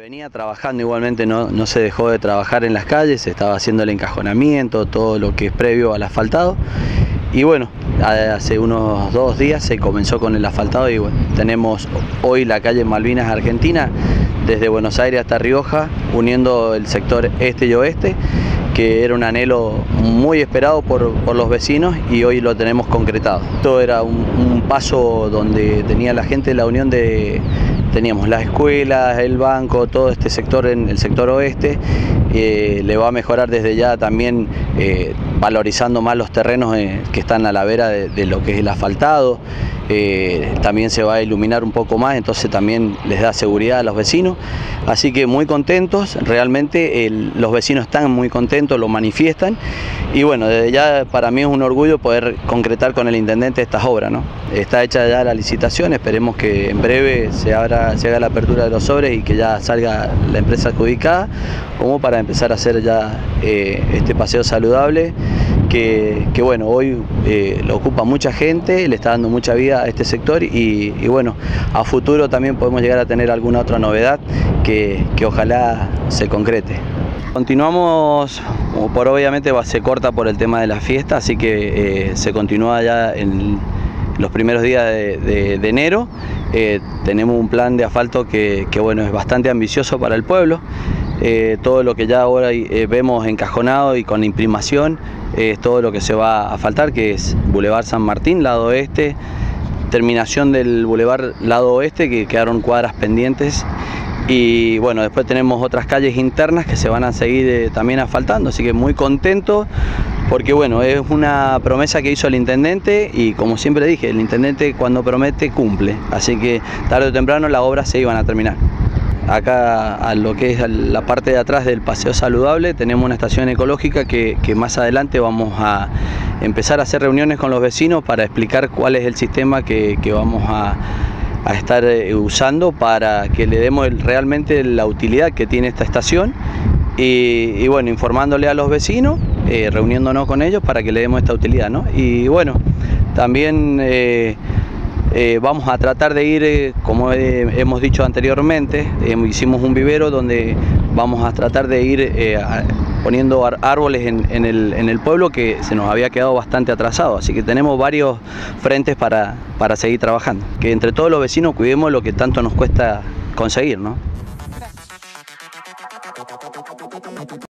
Venía trabajando igualmente, no se dejó de trabajar en las calles, se estaba haciendo el encajonamiento, todo lo que es previo al asfaltado. Y bueno, hace unos 2 días se comenzó con el asfaltado y bueno, tenemos hoy la calle Malvinas Argentina, desde Buenos Aires hasta Rioja, uniendo el sector este y oeste, que era un anhelo muy esperado por los vecinos y hoy lo tenemos concretado. Todo era un paso donde tenía la gente la unión de... Teníamos las escuelas, el banco, todo este sector en el sector oeste, le va a mejorar desde ya también valorizando más los terrenos que están a la vera de lo que es el asfaltado, también se va a iluminar un poco más, entonces también les da seguridad a los vecinos, así que muy contentos, realmente los vecinos están muy contentos, lo manifiestan y bueno, desde ya para mí es un orgullo poder concretar con el intendente estas obras, ¿no? Está hecha ya la licitación, esperemos que en breve se haga la apertura de los sobres y que ya salga la empresa adjudicada, como para empezar a hacer ya este paseo saludable, que bueno, hoy lo ocupa mucha gente, le está dando mucha vida a este sector y bueno, a futuro también podemos llegar a tener alguna otra novedad que ojalá se concrete. Continuamos, por obviamente se corta por el tema de la fiesta, así que se continúa ya en los primeros días de enero. Tenemos un plan de asfalto que bueno, es bastante ambicioso para el pueblo. Todo lo que ya ahora vemos encajonado y con imprimación es todo lo que se va a asfaltar, que es Boulevard San Martín, lado oeste, terminación del Boulevard lado oeste, que quedaron cuadras pendientes. Y bueno, después tenemos otras calles internas que se van a seguir también asfaltando, así que muy contento porque bueno, es una promesa que hizo el intendente y como siempre dije, el intendente cuando promete cumple, así que tarde o temprano las obras se iban a terminar. Acá a lo que es la parte de atrás del paseo saludable tenemos una estación ecológica que más adelante vamos a empezar a hacer reuniones con los vecinos para explicar cuál es el sistema que vamos a estar usando para que le demos realmente la utilidad que tiene esta estación y bueno, informándole a los vecinos, reuniéndonos con ellos para que le demos esta utilidad, ¿no? Y bueno, también vamos a tratar de ir, como hemos dicho anteriormente, hicimos un vivero donde vamos a tratar de ir poniendo árboles en el pueblo que se nos había quedado bastante atrasado, así que tenemos varios frentes para seguir trabajando, que entre todos los vecinos cuidemos lo que tanto nos cuesta conseguir, ¿no?